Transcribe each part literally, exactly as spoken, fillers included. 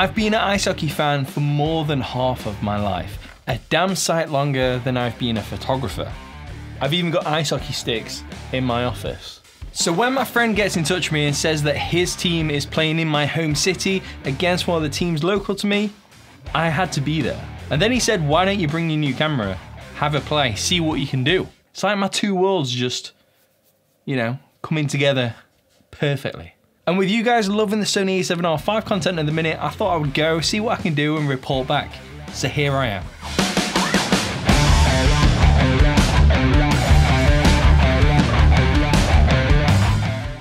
I've been an ice hockey fan for more than half of my life, a damn sight longer than I've been a photographer. I've even got ice hockey sticks in my office. So when my friend gets in touch with me and says that his team is playing in my home city against one of the teams local to me, I had to be there. And then he said, why don't you bring your new camera, have a play, see what you can do. It's like my two worlds just, you know, coming together perfectly. And with you guys loving the Sony A seven R five content at the minute, I thought I would go see what I can do and report back. So here I am.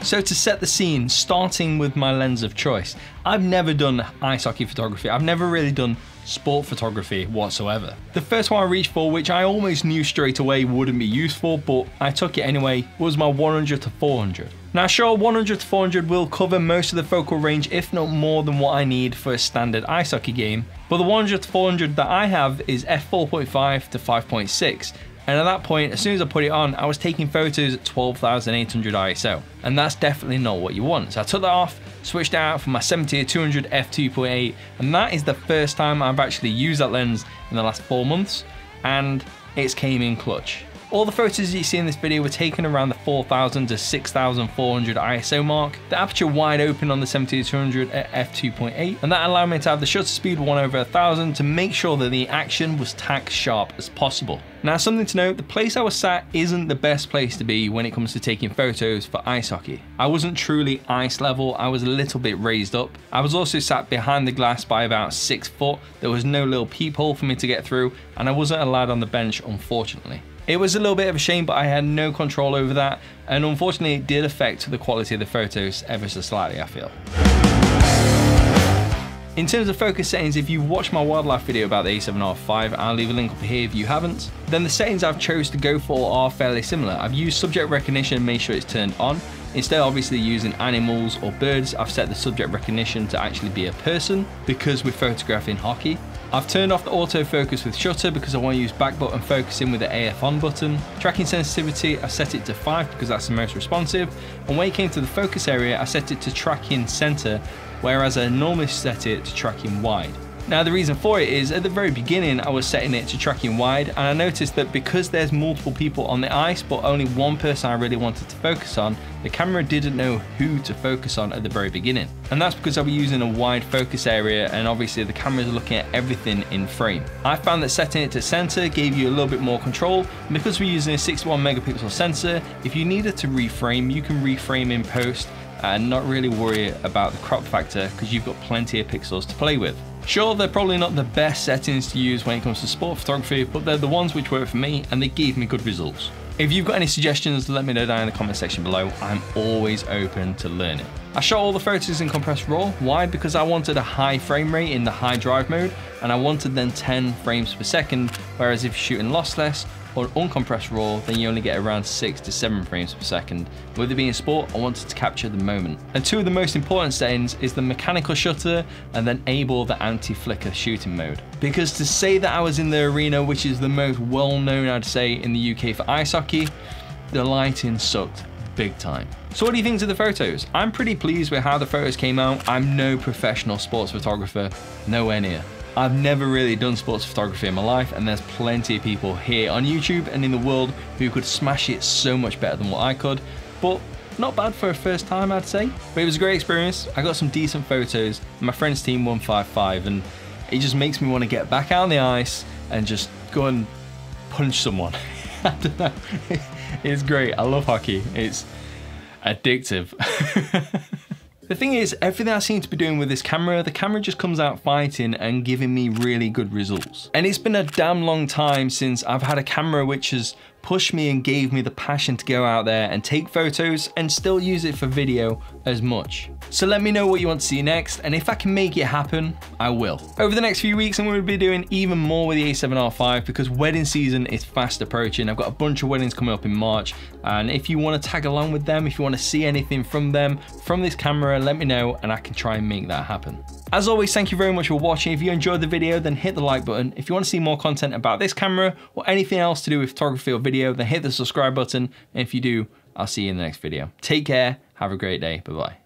So to set the scene, starting with my lens of choice, I've never done ice hockey photography. I've never really done sport photography whatsoever. The first one I reached for, which I almost knew straight away wouldn't be useful, but I took it anyway, was my one hundred to four hundred. Now sure, one hundred to four hundred will cover most of the focal range, if not more than what I need for a standard ice hockey game, but the one hundred to four hundred that I have is f four point five to five point six. And at that point, as soon as I put it on, I was taking photos at twelve thousand eight hundred I S O. And that's definitely not what you want. So I took that off, switched it out for my seventy to two hundred f two point eight. And that is the first time I've actually used that lens in the last four months. And it's came in clutch. All the photos you see in this video were taken around the four thousand to six thousand four hundred I S O mark. The aperture wide open on the seventy to two hundred at f two point eight. And that allowed me to have the shutter speed one over one thousand to make sure that the action was tack sharp as possible. Now something to note, the place I was sat isn't the best place to be when it comes to taking photos for ice hockey. I wasn't truly ice level, I was a little bit raised up. I was also sat behind the glass by about six foot. There was no little peephole for me to get through and I wasn't allowed on the bench, unfortunately. It was a little bit of a shame, but I had no control over that, and unfortunately it did affect the quality of the photos ever so slightly, I feel. In terms of focus settings, if you've watched my wildlife video about the A seven R five, I'll leave a link up here if you haven't, then the settings I've chose to go for are fairly similar. I've used subject recognition and made sure it's turned on. Instead of obviously using animals or birds, I've set the subject recognition to actually be a person because we're photographing hockey. I've turned off the autofocus with shutter because I want to use back button focusing with the A F on button. Tracking sensitivity, I set it to five because that's the most responsive. And when it came to the focus area, I set it to tracking center, whereas I normally set it to tracking wide. Now the reason for it is at the very beginning, I was setting it to tracking wide and I noticed that because there's multiple people on the ice, but only one person I really wanted to focus on, the camera didn't know who to focus on at the very beginning. And that's because I was using a wide focus area and obviously the camera's looking at everything in frame. I found that setting it to center gave you a little bit more control. And because we're using a sixty-one megapixel sensor, if you needed to reframe, you can reframe in post and not really worry about the crop factor because you've got plenty of pixels to play with. Sure, they're probably not the best settings to use when it comes to sport photography, but they're the ones which work for me and they gave me good results. If you've got any suggestions, let me know down in the comment section below. I'm always open to learning. I shot all the photos in compressed RAW. Why? Because I wanted a high frame rate in the high drive mode and I wanted then ten frames per second, whereas if you're shooting lossless or uncompressed RAW, then you only get around six to seven frames per second. With it being sport, I wanted to capture the moment. And two of the most important settings is the mechanical shutter and then enable the anti-flicker shooting mode. Because to say that I was in the arena, which is the most well-known, I'd say, in the U K for ice hockey, the lighting sucked big time. So what do you think of the photos? I'm pretty pleased with how the photos came out. I'm no professional sports photographer, nowhere near. I've never really done sports photography in my life and there's plenty of people here on YouTube and in the world who could smash it so much better than what I could, but not bad for a first time, I'd say. But it was a great experience. I got some decent photos and my friend's team won five five and it just makes me want to get back out on the ice and just go and punch someone. I don't know. It's great. I love hockey. It's addictive. The thing is, everything I seem to be doing with this camera, the camera just comes out fighting and giving me really good results. And it's been a damn long time since I've had a camera which has pushed me and gave me the passion to go out there and take photos and still use it for video as much. So let me know what you want to see next, and if I can make it happen, I will. Over the next few weeks, I'm going to be doing even more with the A seven R five because wedding season is fast approaching. I've got a bunch of weddings coming up in March, and if you want to tag along with them, if you want to see anything from them, from this camera, let me know and I can try and make that happen. As always, thank you very much for watching. If you enjoyed the video, then hit the like button. If you want to see more content about this camera or anything else to do with photography or video, then hit the subscribe button, and if you do, I'll see you in the next video. Take care, have a great day, bye bye.